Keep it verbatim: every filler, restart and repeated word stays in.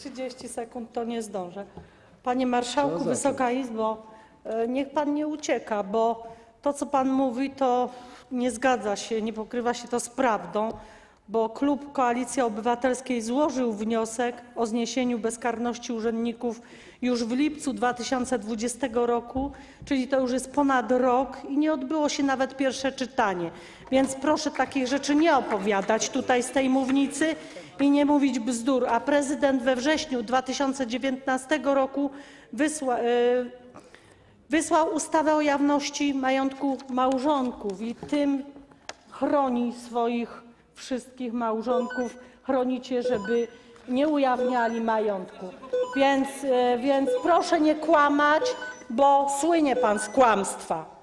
trzydzieści sekund to nie zdążę. Panie Marszałku, Wysoka Izbo, niech Pan nie ucieka, bo to, co Pan mówi, to nie zgadza się, nie pokrywa się to z prawdą, bo klub Koalicji Obywatelskiej złożył wniosek o zniesieniu bezkarności urzędników już w lipcu dwa tysiące dwudziestego roku, czyli to już jest ponad rok i nie odbyło się nawet pierwsze czytanie. Więc proszę takich rzeczy nie opowiadać tutaj z tej mównicy i nie mówić bzdur. A prezydent we wrześniu dwa tysiące dziewiętnastego roku wysła, yy, wysłał ustawę o jawności majątku małżonków i tym chroni swoich wszystkich małżonków, chronicie, żeby nie ujawniali majątku. Więc, więc proszę nie kłamać, bo słynie pan z kłamstwa.